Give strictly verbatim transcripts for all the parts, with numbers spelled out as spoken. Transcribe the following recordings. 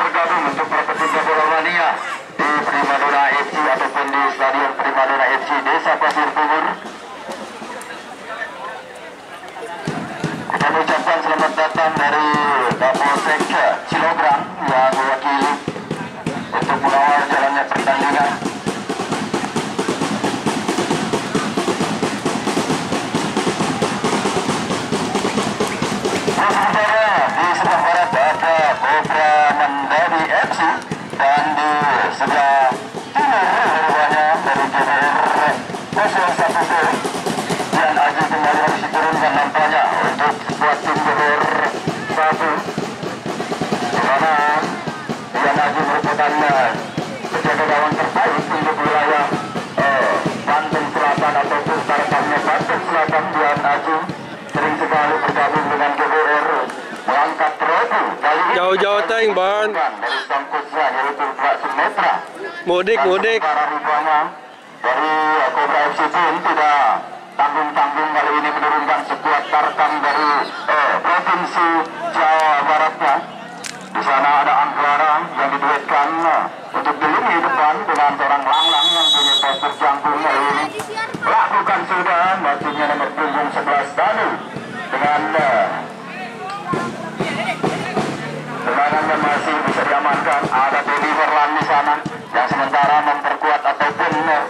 bergabung untuk para pecinta bola mania di Primadona F C ataupun di Stadion Primadona F C Desa Pasir Bungur. Kami ucapkan selamat datang dari Kapolsek Cilograng yang mewakili untuk mengawal jalannya pertandingan. Sebagai lawan terbaik untuk wilayah eh, Banten Selatan ataupun tarafnya Banten Selatan, Dian Ajung sering sekali bergabung dengan G B R mengangkat trofi. Jauh-jauh teng ban dari Sangkutnya yaitu Pak Sumetra. Mudik mudik. Para ribuan dari Cobra F C pun tidak tanggung-tanggung kali ini menurunkan sekuat tarkam dari eh, provinsi Jawa Baratnya. Di sana ada Anggara yang diduetkan untuk dilumi depan dengan seorang langlang yang punya postur jangkung kali ini. Lakukan sudah maksudnya nomor punggung sebelas Danu dengan tendangannya masih bisa diamankan. Ada Bobby Verlan di sana yang sementara memperkuat ataupun yang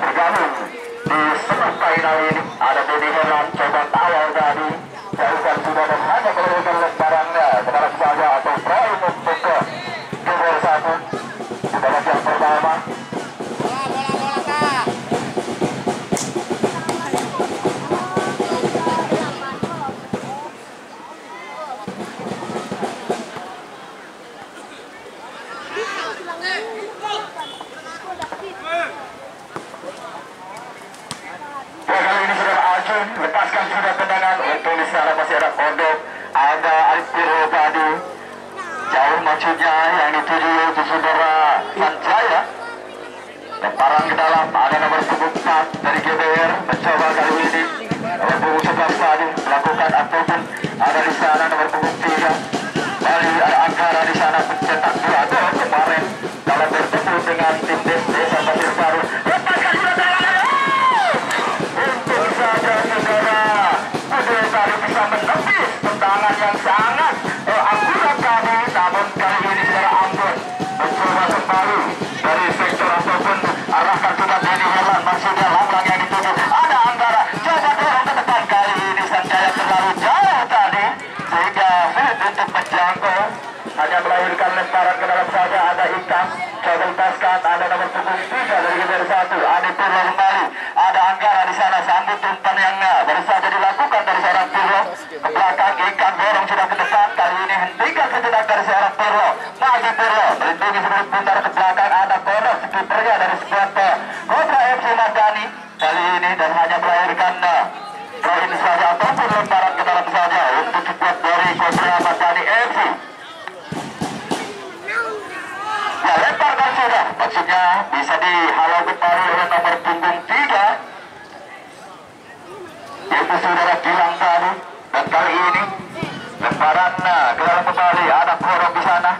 bergabung di seluruh final ini. Ada Bobby Verlan coba tawar dari jauhkan sudah dan hanya perlukan lebarannya sekarang saja atau proyek untuk ke G B R satu di babak yang pertama. Lepaskan sudah tendangan untuk di sana masih ada kodok, ada Alif Biro Badu jauh maksudnya yang dituju untuk saudara Sanjaya. Lemparan ke dalam ada nomor punggung empat dari G B R mencoba kali ini nomor punggung sebelas Badu melakukan ataupun ada di sana nomor punggung tiga Bali, ada Anggara di sana mencetak dua gol kemarin dalam bertemu dengan tim Desa Pasir Baru. Lepaskan sudah tendangan. Menepis tendangan yang sangat eh, akurat kami, namun kali ini secara ampun mencoba kembali dari sektor ataupun arahkan sudah dari Herlan maksudnya langlang yang dituju ada Anggara coba dorong ke depan kali ini Sanjaya terlalu jauh tadi sehingga sulit untuk menjangkau hanya melahirkan lemparan ke dalam saja. Ada Ikam coba lepaskan, ada nomor punggung tiga dari G B R satu Adi Purwo kembali, ada Anggara di sana sambut umpan yang baru saja dilakukan dari seorang Purwo ke belakang. Ikam dorong sudah ke depan kali ini hentikan sejenak dari seorang Purwo, maju Purwo melindungi sebelum putar ke belakang. Ada Kono skipernya dari squad Cobra F C Madani kali ini dan hanya melahirkan poin saja ataupun lemparan ke dalam saja untuk squad dari Cobra Madani F C. Ya, lemparkan sudah maksudnya bisa dihalau kembali oleh nomor punggung tiga yaitu saudara Gilang tadi dan kali ini lemparan ke dalam kembali ada korong di sana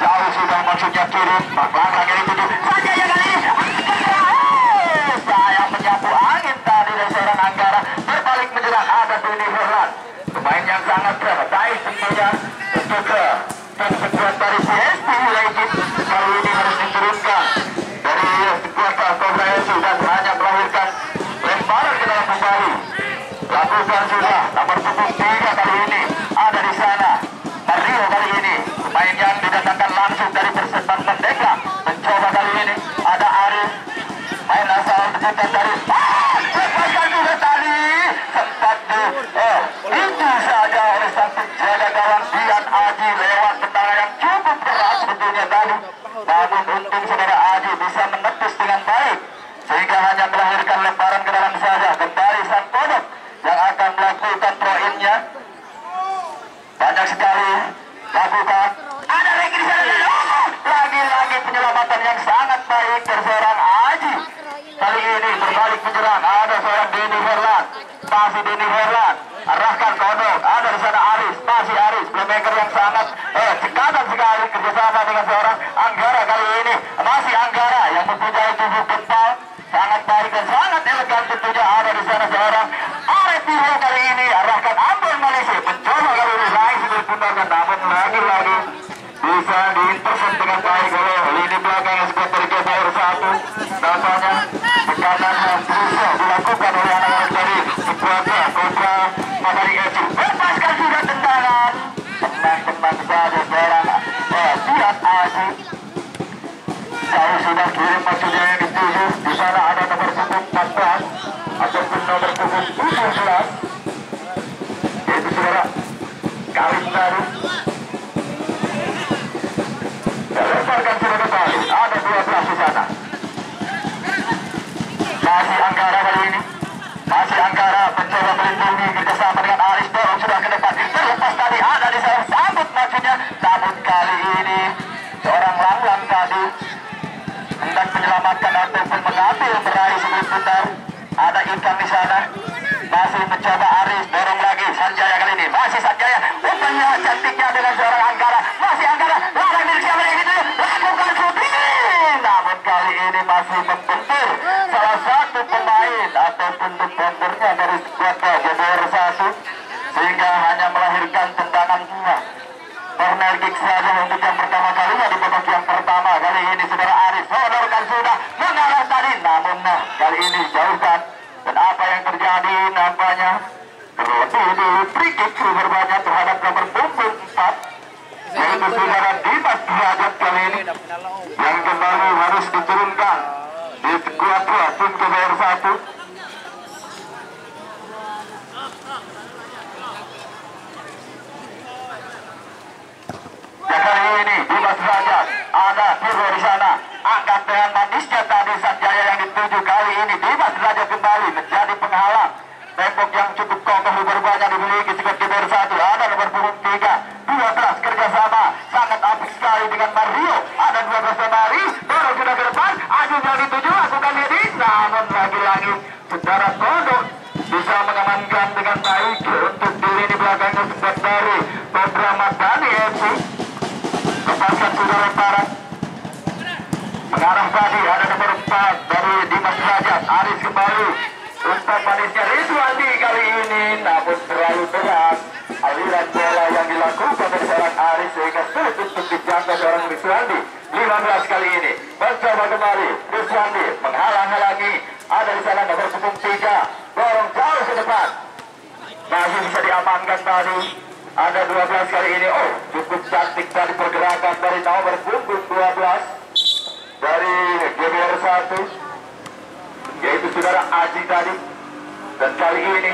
jauh sudah maksudnya turun Pak Langlang yang dituju saja ya kali ini saya menyapu angin tadi dari seorang Anggara berbalik menyerang. Ada Dini Herlan pemain yang sangat baik tentunya untuk ke dan sekuat dari P S P United kali ini harus diturunkan dari sekuat Cobra F C dan hanya melahirkan lemparan ke dalam kembali. Lakukan sudah nomor punggung tiga kali ini ada di sana Mario kali ini pemain yang didatangkan langsung dari Persetan Merdeka mencoba kali ini ada Arif main asal debutan dari ah, lepaskan juga tadi sempat di eh, itu saja oleh sang penjaga gawang Dian Aji lewat tendangan yang cukup berat sebetulnya tadi, namun untung saudara Aji bisa menepis dengan baik sehingga hanya melahirkan lemparan ke dalam saja. Kembali sang kodok yang akan melakukan throw-in-nya saudara. Kalung-kalung. Dan lemparkan sudah kembali. Ada dua belas di sana. Masih Anggara kali ini. Masih Anggara mencoba melindungi kerjasama dengan Aris. Dorong sudah ke depan. Terlepas tadi ada di sana. Sambut maksudnya. Sambut kali ini. Seorang langlang tadi. Hendak menyelamatkan ataupun mengambil meraih sebelum putar. Ada ikan di sana. Masih mencoba Aris. Dorong lagi. Sanjaya kali ini. Masih Sanjaya. Bukannya cantiknya dengan seorang Anggara. Masih Anggara. Larang diri siapa yang itu. Lakukan shooting. Namun kali ini masih membentur salah satu pemain ataupun defendernya dari squad G B R satu. Sehingga hanya melahirkan tendangan bunga. Corner kick saja untuk yang pertama kalinya di babak yang pertama kali ini saudara Aris. Sodorkan sudah mengalah tadi. Namun nah kali ini jauhkan. Dan apa yang terjadi nampaknya terlebih di free kick berbanyak terhadap nomor punggung empat yaitu saudara Dimas Derajat kali ini yang kembali harus diturunkan di kuadra tim G B R satu. Dan kali ini Dimas Derajat ada Tiro di sana angkat dengan manisnya tadi Sanjaya yang dituju kali ini Dimas Derajat kembali menjadi penghalang. Tembok yang cukup kokoh berbanyak dimiliki squad G B R satu. Ada nomor punggung tiga, dua belas kerjasama sangat apik sekali dengan Mario. Ada dua belas pemain baru sudah ke depan. Akhirnya dituju lakukan diri. Namun lagi-lagi secara kodok bisa mengamankan dengan baik untuk diri di belakangnya squad dari Cobra F C. Lepaskan sudah lemparan. Mengarah tadi ada nomor empat dari Dimas Derajat. Aris kembali. Ustaz manisnya Ridwani kali ini namun terlalu berat aliran bola yang dilakukan oleh seorang Aris sehingga sulit untuk dijaga seorang Ridwani. lima belas kali ini mencoba kembali Ridwani menghalang-halangi ada di sana nomor sepuluh tiga dorong jauh ke depan masih bisa diamankan tadi. Ada dua belas kali ini oh cukup cantik tadi pergerakan dari nomor punggung dua belas dari G B R satu yaitu saudara Aji tadi. Dan kali ini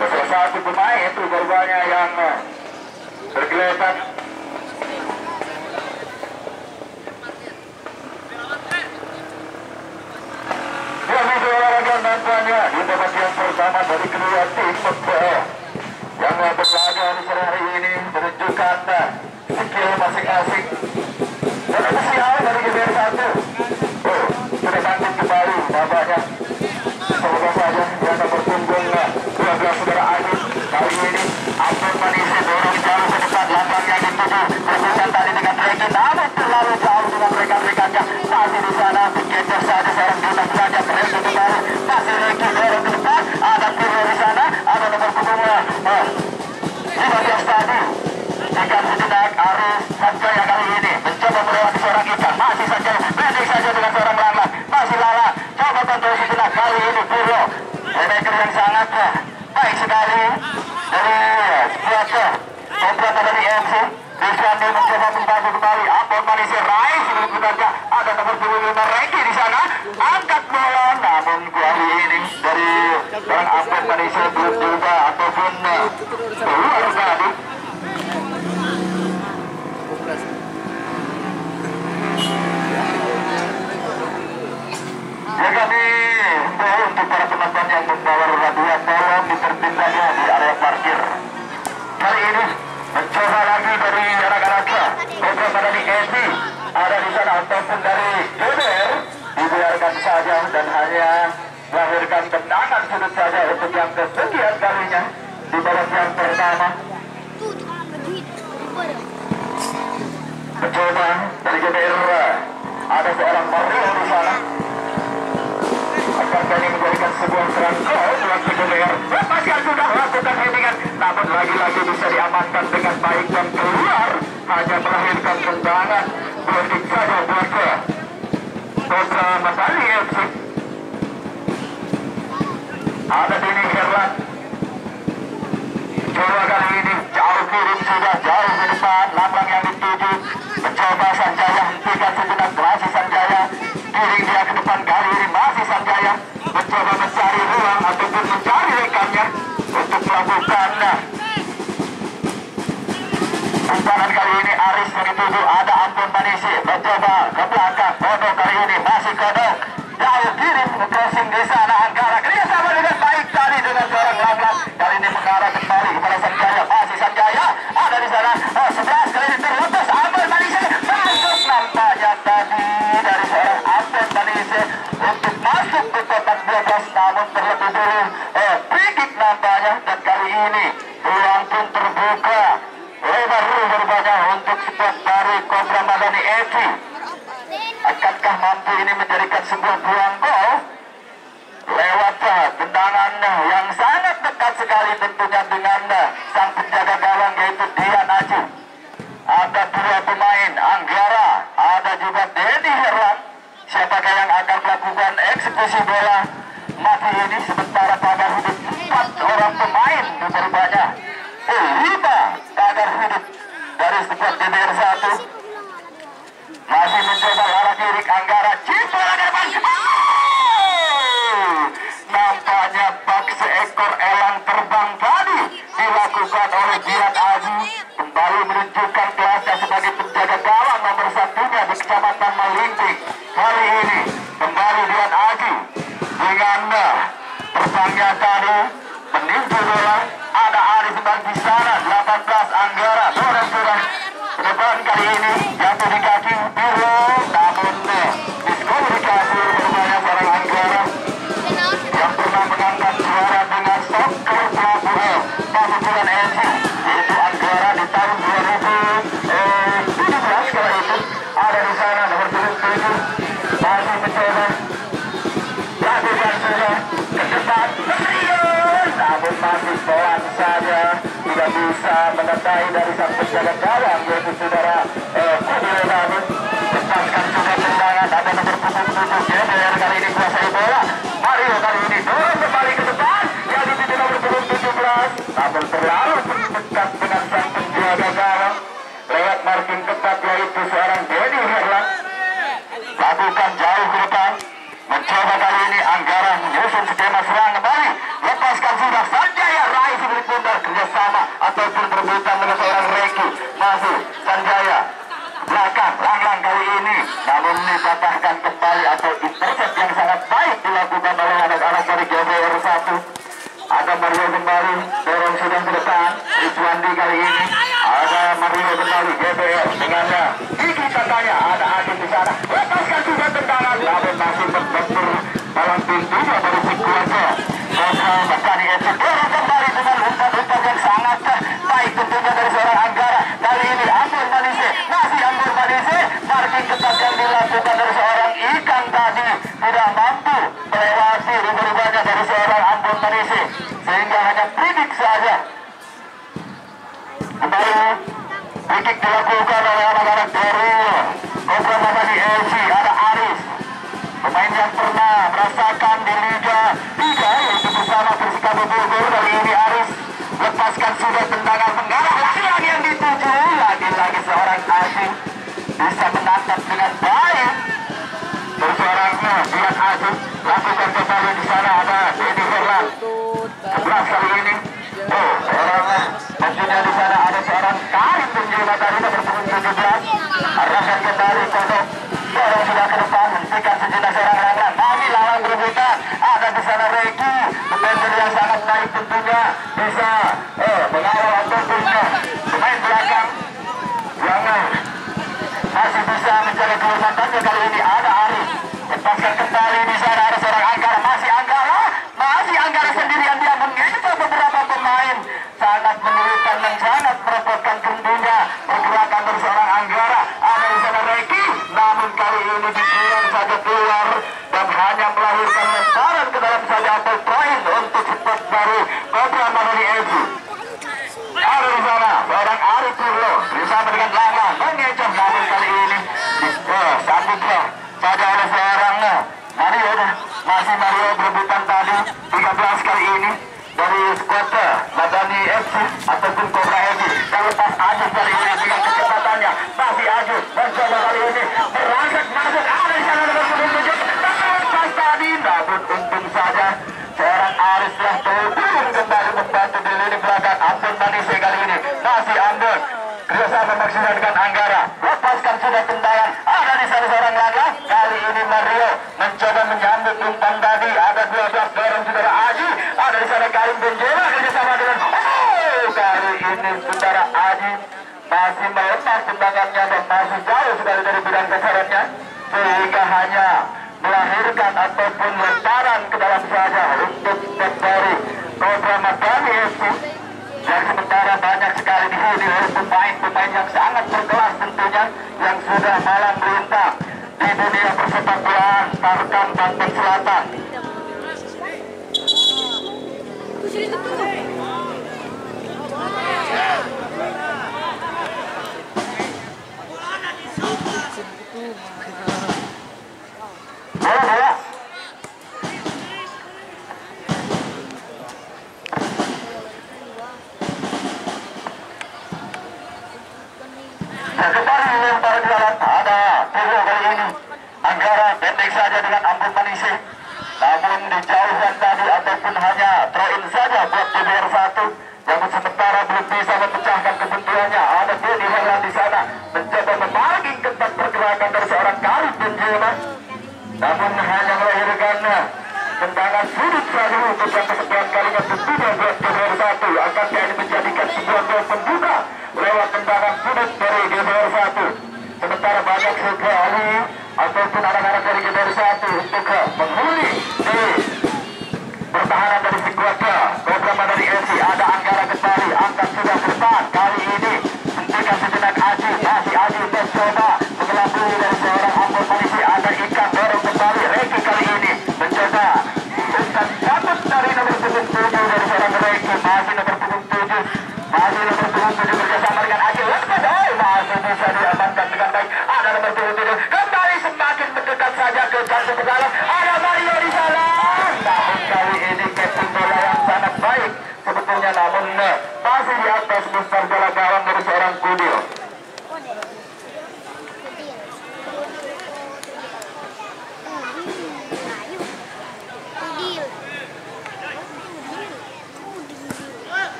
salah satu pemain itu berbahaya yang tergeletak. Dia bisa olahraga nampaknya di babak yang pertama dari kedua tim yang berlaga di sore hari ini menunjukkan skill masing-masing dan spesial dari G B R satu. Sudah bangkit kembali, nampaknya semoga saja yang nomor punggung dua belas saudara Agus kali ini Abdul Manisi dorong jauh ke depan lapang yang dituju berputar tadi dengan mereka namun terlalu jauh dengan rekan-rekannya masih di sana bergeser saja seorang Dimas Derajat mereka kembali masih mereka dorong ke depan ada Purwo di sana ada nomor punggung lima belas tadi ikan sejenak Aris Sanjaya kali ini mencoba melewati seorang ikan masih saja pendek saja dengan seorang lama masih lala coba kontrol sejenak kali ini Purwo playmaker yang sangat baik sekali dari Squadra Cobra dari M C Rizwani mencoba membantu kembali Abon Malaysia Rais sebelum berbaca ada nomor dua puluh lima Reki di sana angkat bola namun kali ini dari orang Abon Malaysia belum berubah ataupun keluar tadi. Ya kami mohon untuk para penonton yang membawa roda tolong ditertib saja di area parkir. Kali ini mencoba lagi dari anak-anak Cobra dari S D ada di sana ataupun dari G B R dibiarkan saja dan hanya melahirkan tendangan sudut saja untuk yang kesekian kalinya di babak yang pertama. Mencoba dari G B R ada seorang Mario di sana. Akan ini menjadikan sebuah serangan gol buat G B R. Lepaskan sudah lakukan headingan, namun lagi-lagi bisa diamankan dengan baik dan keluar hanya melahirkan tendangan berdik saja buat ke Cobra Masali F C. Ada Dini Herlan. Coba kali ini jauh kirim sudah jauh ke depan lambang yang dituju mencoba Sanjaya hentikan sejenak masih Sanjaya kirim dia ke depan kali ini masih Sanjaya mencoba mencari ruang ataupun mencari rekannya untuk melakukan Umpan kali ini Aris dari tujuh, ada Anton Panisi mencoba ke belakang. Kodok kali ini masih kodok, jauh kirim crossing di sana Anggara. Kerja sama dengan baik tadi dengan seorang Lamlas. Kali ini mengarah kembali kepada Sanjaya, masih Sanjaya ada di sana. Oh, sebelas kali ini terlepas Anton Panisi, masuk nampaknya tadi dari seorang Anton Panisi untuk masuk ke kotak dua belas, namun terlebih dulu eh free kick nampaknya. Dan kali ini peluang pun terbuka. Lebar berbahaya untuk squad dari Cobra Madani F C. Akankah mampu ini menjadikan sebuah peluang gol? Lewat tendangan yang sangat dekat sekali tentunya dengan sang penjaga gawang yaitu Dian Aji. Ada dua pemain Anggara, ada juga Denny Herlan. Siapakah yang akan melakukan eksekusi bola mati ini? Sementara pada hidup empat orang pemain berbahaya. Eh, lima kadar hidup dari squad G B R satu. Masih mencoba arah kiri Anggara, cipulah depan. Oh! Nampaknya bak seekor elang terbang tadi dilakukan oleh Dian Aji, kembali menunjukkan kelasnya sebagai penjaga gawang nomor satunya di Kecamatan Melinting. Kali ini kembali Dian Aji dengan terbangnya tadi meninju bola. Ada Aris bang di sana, delapan belas Anggara dorong-dorong depan kali ini jatuh di kaki Piro, namun diskualifikasi berbahaya seorang Anggara yang pernah mengangkat juara dengan soccer pelabuhan pasukan F C yaitu Anggara di tahun dua ribu tujuh belas. Kalau itu ada di sana nomor tujuh masih mencoba lakukan sudah ke depan namun masih pelan saja, tidak bisa menetai dari sang penjaga gawang yaitu saudara Kodil Namun. Lepaskan juga tendangan, ada nomor tujuh G B R kali ini kuasai bola. Mario kali ini dorong kembali ke depan yang dipimpin nomor tujuh belas, namun terlalu dekat dengan sang penjaga gawang lewat marking ketat yaitu seorang Denny Herlan. Lakukan jauh ke depan, mencoba kali ini Anggara menyusun skema serang kembali. Lepaskan sudah Sanjaya Rai sebelum bundar kerjasama ataupun berbutan dengan seorang Reki. Masih Sanjaya belakang langlang kali ini, namun dipatahkan kembali atau intercept yang sangat baik dilakukan oleh anak-anak dari G B R satu. Ada Mario kembali dorong sudah ke depan Rizwandi kali ini, ada Mario kembali G B R dengannya Iki katanya, ada Adin di sana. Lepaskan sudah tendangan namun masih berbentur dalam pintunya dari Sikuasa. Kobra Madani F C dorong kembali dengan umpan-umpan yang sangat baik tentunya dari seorang Anggara. Kali ini Ambon Manise, masih Ambon Manise, marking ketat yang dilakukan dari seorang ikan tadi tidak mampu melewati rubah-rubahnya dari seorang Ambon Manise sehingga hanya pridik saja. Kembali pridik dilakukan oleh anak-anak dari Kobra Madani F C. Ada Aris, pemain yang pernah merasakan di Liga tiga yaitu bersama Persikabo Bogor. Kali ini Aris lepaskan sudah tendangan mengarah lagi-lagi yang dituju, lagi-lagi seorang asing bisa menangkap dengan baik bersuaranya. Biar asing lakukan kembali di sana, ada Denny Herlan sebelas kali ini. Oh, seorang maksudnya di sana ada seorang Karim Tunjuna tadi nomor tujuh belas, arahkan kembali kodok dorong sudah ke depan, hentikan sejenak seorang Ramlan. Mami lawan berebutan, ada di sana Reki, defender yang sangat baik tentunya bisa eh, mengawal ataupun pemain belakang yang masih bisa mencari kelumatannya. Kali ini ada Ari lepaskan kembali di sana, ada seorang Anggara, masih Anggara, masih Anggara sendirian dia mengincar beberapa pemain, sangat menyulitkan dan sangat merepotkan tentunya pergerakan dari seorang Anggara. Ada di sana Reki, namun kali ini dibuang saja keluar dan hanya melahirkan lemparan ke dalam saja atau poin untuk support dari Cobra Madani F C. Ada di sana seorang Ari Purlo bersama dengan Lama mengecoh, namun kali ini disambutlah saja oleh seorang Mario. Masih Mario berebutan tadi tiga belas kali ini dari squad Madani F C ataupun Cobra F C. Dan lepas Ajud kali ini dengan kecepatannya, masih Ajud mencoba kali ini berangkat masuk. Aris yang ada bersetuju terlepas tadi, namun untung saja seorang Aris telah turun kembali membantu di lini belakang Anton. Benjela kerjasama dengan oh, kali ini saudara Adi masih melemah tendangannya dan masih jauh sekali dari bidang kesarannya, sehingga hanya melahirkan ataupun lemparan ke dalam saja untuk dari Cobra F C. Dan sementara banyak sekali dihuni oleh pemain-pemain yang sangat berkelas tentunya, yang sudah malang melintang di dunia persepak bolaan Tarkam Banten Selatan.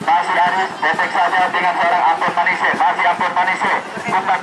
Masih Aris, detek saja dengan seorang Ampun Manise, masih Ampun Manise, bukan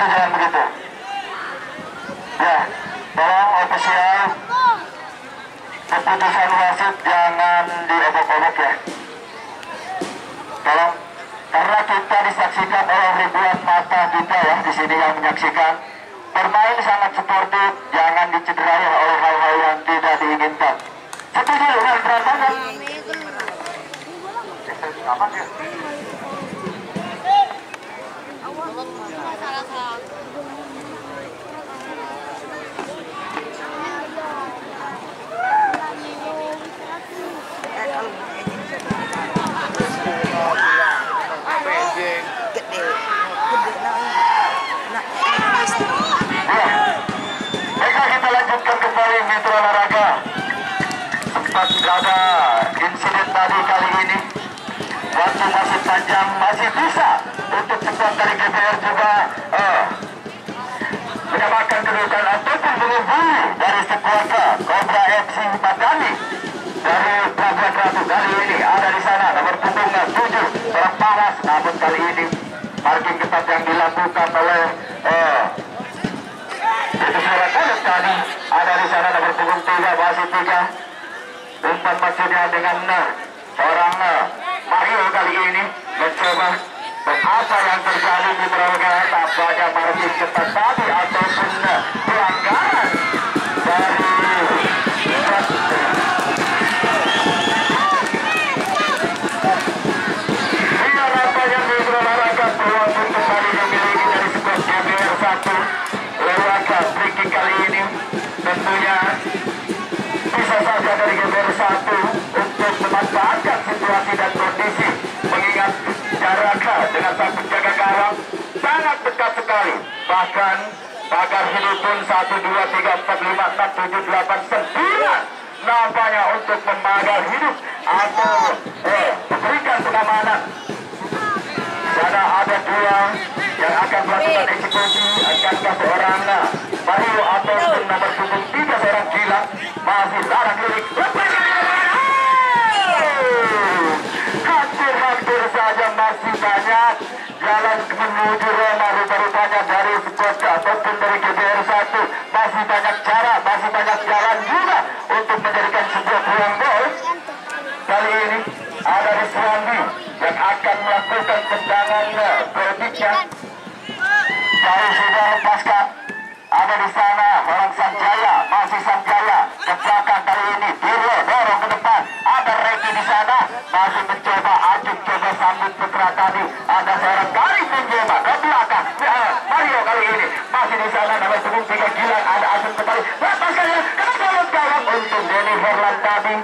tujuan begitu. Ya, tolong ofisial keputusan wasit jangan diobok-obok ya. Tolong, karena kita disaksikan oleh ribuan mata kita ya di sini yang menyaksikan. Bermain sangat sportif, jangan dicederai oleh hal-hal yang tidak diinginkan. Setuju dengan peraturan? Apa sih? Ada insiden tadi kali ini waktu masih panjang, masih bisa untuk support dari G B R juga eh, mendapatkan kedudukan ataupun mengungguli dari sekuasa Cobra F C empat kali dari Pelabuhan Ratu. Kali ini ada di sana nomor punggungnya tujuh orang panas, namun kali ini marking ketat yang dilakukan oleh eh, itu suara kalut tadi ada di sana nomor punggung tiga masih tiga. Umpan maksudnya dengan Ner, orang Ner, Mario kali ini mencoba apa yang terjadi di perlawanan tak banyak margin cepat tadi ataupun pelanggaran dari dia nampaknya di perlawanan peluang untuk kali dimiliki dari skuad G B R satu lewat free kick kali ini tentunya. Bisa saja dari G B R satu untuk memanfaatkan situasi dan kondisi, mengingat jaraknya dengan sang penjaga gawang sangat dekat sekali. Bahkan pagar hidup pun satu, dua, tiga, empat, lima, enam, tujuh, delapan, sembilan nampaknya untuk memagar hidup atau eh, memberikan pengamanan. Karena ada dua yang akan melakukan eksekusi, akan satu orang baru atau nomor punggung tiga orang gila masih larang lirik. Hampir-hampir saja masih banyak jalan menuju Roma rupanya dari squad ataupun dari G B R satu, masih banyak cara, masih banyak jalan juga untuk menjadikan sebuah peluang gol. Kali ini ada Riswandi yang akan melakukan tendangannya berpikir jauh sudah lepaskan. Ada di sana orang Sanjaya, masih Sanjaya ke belakang kali ini, Dirlo dorong ke depan, ada Reki di sana masih mencoba acung, coba sambut putra tadi, ada seorang dari Punjema ke belakang eh, Mario kali ini masih di sana nama sebelum tiga gila, ada acung kembali lepaskannya ke dalam untuk Denny Herlan tadi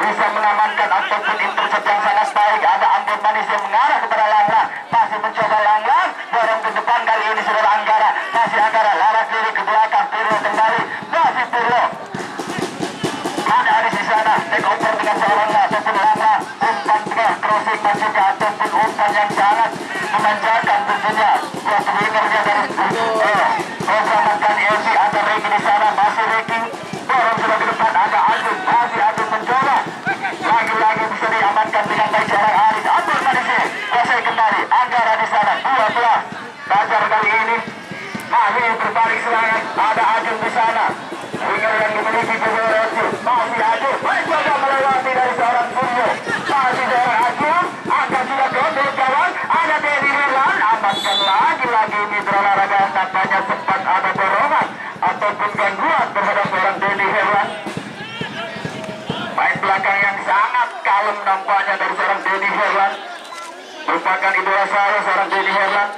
bisa mengamankan ataupun intercept yang sangat baik. Ada Anggun Manis yang mengarah kepada Langlang, masih mencoba Langlang dorong ke depan kali ini saudara Anggara, masih Anggara laras diri ke belakang, Pirlo kembali, masih Pirlo ada Aris di sana, take over dengan seorang ataupun Langlang, umpan tengah crossing masih ke ataupun umpan yang sangat memanjakan tentunya cross wingernya dari eh, Rosamankan L C. Ada Reki di sana, masih Reki dorong sudah ke depan, ada Agung, masih Agung mencoba lagi-lagi bisa diamankan dengan baik seorang Aris. Agung tadi sini crossing kembali, Anggara di sana dua belas Bajar kali ini masih berbalik serangan, ada Agung di sana winger yang dimiliki G B R satu, masih Agung mencoba melewati dari seorang Punyo, masih seorang Agung akan juga gondol kawan, ada Denny Herlan amankan lagi-lagi ini berolahraga yang tampaknya sempat ada dorongan ataupun gangguan terhadap seorang Denny Herlan. Main belakang yang sangat kalem nampaknya dari seorang Denny Herlan, merupakan idola saya seorang Denny Herlan.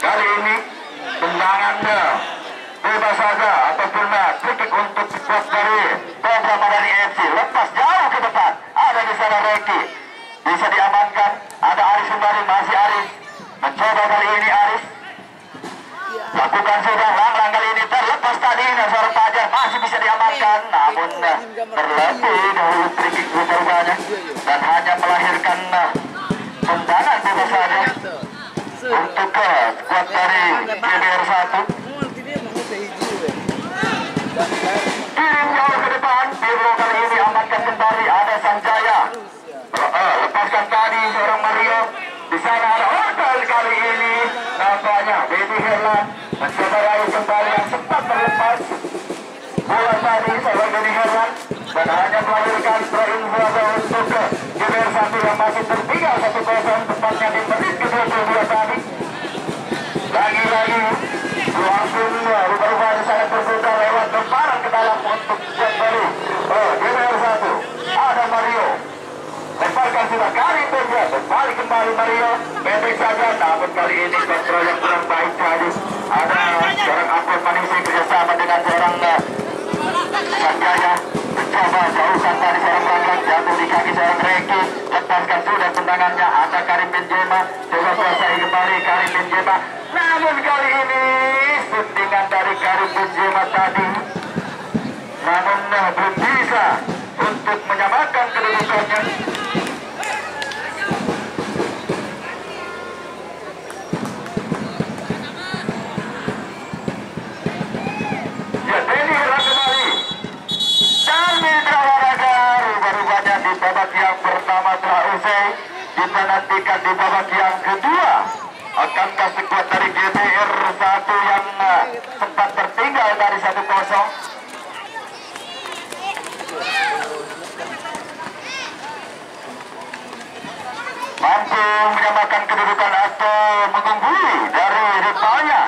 Kali ini tendangannya bebas saja ataupun kritik untuk squad dari Cobra Madani F C, lepas jauh ke depan, ada di sana Reki bisa diamankan, ada Aris kembali, masih Aris mencoba kali ini Aris lakukan sudah Langlang kali ini terlepas tadi, seorang Pajar masih bisa diamankan, namun terlebih dahulu kritik berubahnya dan hanya melahirkan tendangan bebas saja untuk ke squad dari G B R satu. Kirim jauh ke depan, Pirlo kali ini amankan kembali, ada Sanjaya lepaskan tadi seorang Mario di sana, ada Ordal kali ini nampaknya Baby Herlan mencoba lari kembali yang sempat terlepas. Bola tadi oleh Baby Herlan dan hanya melahirkan poin bola untuk G B R satu yang masih tertinggal satu kosong tepatnya di menit ke dua puluh dua tadi. Lagi-lagi langsung rubah-rubah sangat berputar lewat lemparan ke dalam untuk set baru. Oh, G B R satu ada Mario. Lemparkan sudah kali punya kembali kembali Mario. Bebek saja, namun kali ini kontrol yang kurang baik tadi. Ada seorang atlet Malaysia bersama dengan seorang Sanjaya mencoba jauhkan dari seorang Banglang, jatuh di kaki seorang Reki, lepaskan sudah tendangannya. Ada Karim Benzema coba kuasai kembali Karim Benzema, namun kali ini sundingan dari Karim Benzema tadi, namun belum bisa untuk menyamakan kedudukannya. Nantikan di babak yang kedua, akankah sekuat dari G B R satu yang uh, sempat tertinggal dari satu kosong? Mampu menyamakan kedudukan atau mengungguli dari rivalnya